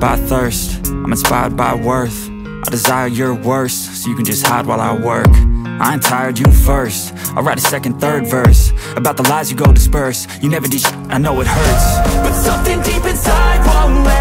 by thirst, I'm inspired by worth. I desire your worst, so you can just hide while I work. I ain't tired, you first. I'll write a second, third verse about the lies you go disperse. You never did shit, I know it hurts, but something deep inside won't let